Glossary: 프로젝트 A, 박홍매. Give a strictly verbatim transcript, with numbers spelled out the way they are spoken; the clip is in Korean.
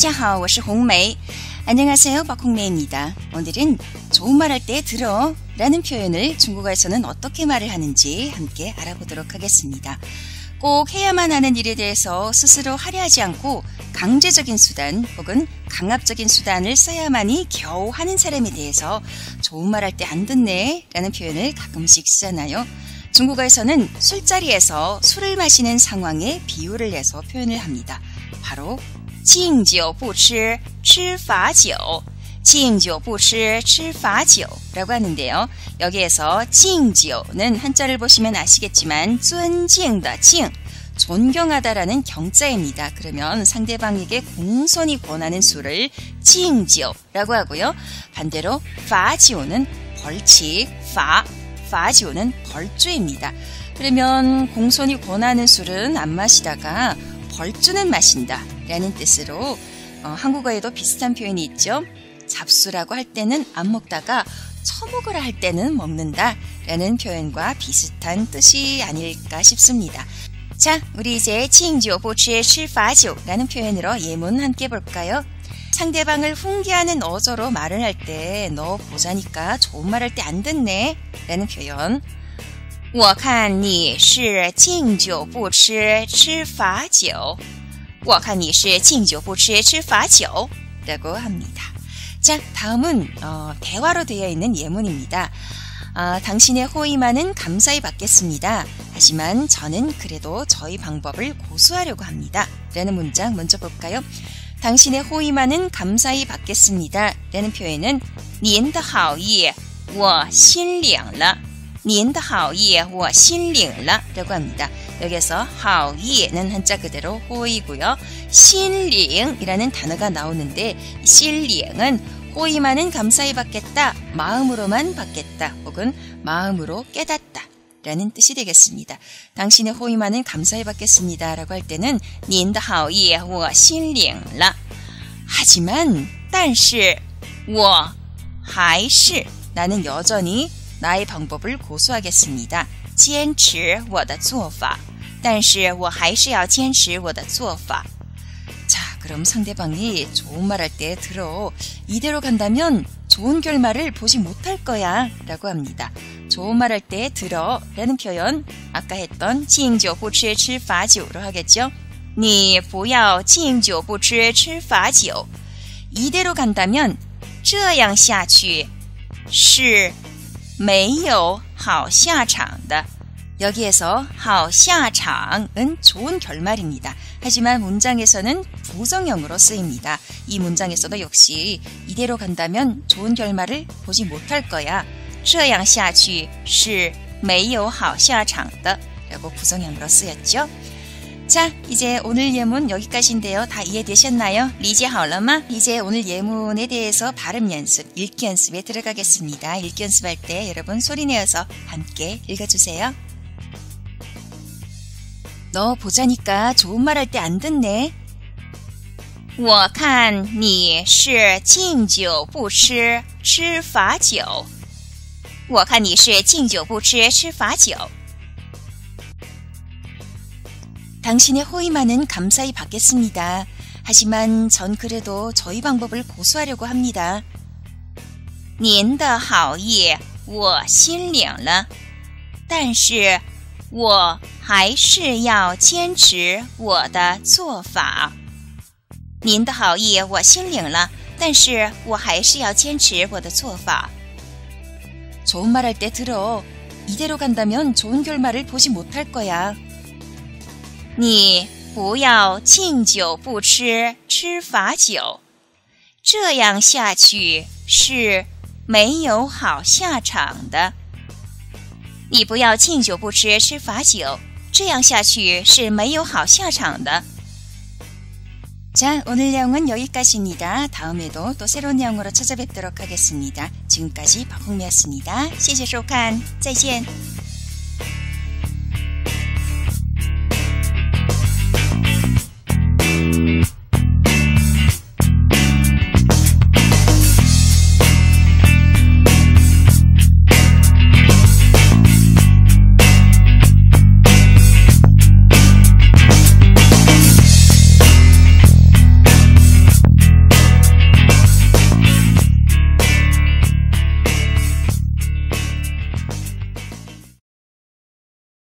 大家好, 我是홍매. 안녕하세요, 박홍매입니다. 오늘은 좋은 말 할 때 들어 라는 표현을 중국어에서는 어떻게 말을 하는지 함께 알아보도록 하겠습니다. 꼭 해야만 하는 일에 대해서 스스로 할애하지 않고 강제적인 수단 혹은 강압적인 수단을 써야만이 겨우 하는 사람에 대해서 좋은 말 할 때 안 듣네 라는 표현을 가끔씩 쓰잖아요. 중국어에서는 술자리에서 술을 마시는 상황에 비유를 내서 표현을 합니다. 바로 敬酒不吃吃罚酒, 敬酒不吃吃罚酒라고 하는데요. 여기에서 敬酒는 한자를 보시면 아시겠지만 尊敬的敬, 존경하다라는 경자입니다. 그러면 상대방에게 공손히 권하는 술을 敬酒라고 하고요. 반대로 罚酒는 벌칙, 罚, 罚酒는 벌주입니다. 그러면 공손히 권하는 술은 안 마시다가 벌주는 마신다 라는 뜻으로 어, 한국어에도 비슷한 표현이 있죠. 잡수라고 할 때는 안 먹다가 처먹으라 할 때는 먹는다 라는 표현과 비슷한 뜻이 아닐까 싶습니다. 자, 우리 이제 敬酒不吃吃罚酒라는 표현으로 예문 함께 볼까요? 상대방을 훈계하는 어조로 말을 할 때 너 보자니까 좋은 말 할 때 안 듣네 라는 표현, 我看你是敬酒不吃吃罚酒, 我看你是敬酒不吃吃罚酒 라고 합니다. 자, 다음은 어, 대화로 되어 있는 예문입니다. 아, 당신의 호의만은 감사히 받겠습니다. 하지만 저는 그래도 저희 방법을 고수하려고 합니다 라는 문장 먼저 볼까요? 당신의 호의만은 감사히 받겠습니다 라는 표현은 您的好意我心领了, 您的好意我心领了 라고 합니다. 여기에서 好意는 한자 그대로 호의고요. 心领이라는 단어가 나오는데 心领은 호의만은 감사히 받겠다, 마음으로만 받겠다 혹은 마음으로 깨닫다 라는 뜻이 되겠습니다. 당신의 호의만은 감사히 받겠습니다 라고 할 때는 您的好意我心领了, 하지만 但是我还是 나는 여전히 나의 방법을 고수하겠습니다. 坚持我的做法但是我还是要坚持我的做法. 자, 그럼 상대방이 좋은 말 할 때 들어 이대로 간다면 좋은 결말을 보지 못할 거야 라고 합니다. 좋은 말 할 때 들어 라는 표현 아까 했던 敬酒不吃吃罚酒로 하겠죠. 你不要敬酒不吃吃罚酒. 이대로 간다면 这样下去是 没有好下场的. 여기에서 好下场은 좋은 결말입니다. 하지만 문장에서는 부정형으로 쓰입니다. 이 문장에서도 역시 이대로 간다면 좋은 결말을 보지 못할 거야, 这样下去是没有好下场的 라고 부정형으로 쓰였죠. 자, 이제 오늘 예문 여기까지인데요. 다 이해되셨나요? 이제好了吗? 이제 오늘 예문에 대해서 발음 연습, 읽기 연습에 들어가겠습니다. 읽기 연습할 때 여러분 소리 내어서 함께 읽어주세요. 너 보자니까 좋은 말 할 때 안 듣네. 我看你是敬酒不吃吃罚酒. 我看你是敬酒不吃吃罚酒. 당신의 호의만은 감사히 받겠습니다. 하지만 전 그래도 저희 방법을 고수하려고 합니다. 您的好意我心领了但是我还是要坚持我的做法. 您的好意我心领了但是我还是要坚持我的做法. 좋은 말 할 때 들어. 이대로 간다면 좋은 결말을 보지 못할 거야. 你不要敬酒不吃吃罚酒, 这样下去是没有好下场的. 你不要敬酒不吃吃罚酒, 这样下去是没有好下场的. 자, 오늘 내용은 여기까지입니다. 다음에도 또 새로운 내용으로 찾아뵙도록 하겠습니다. 지금까지 박홍매였습니다. 谢谢收看, 再见.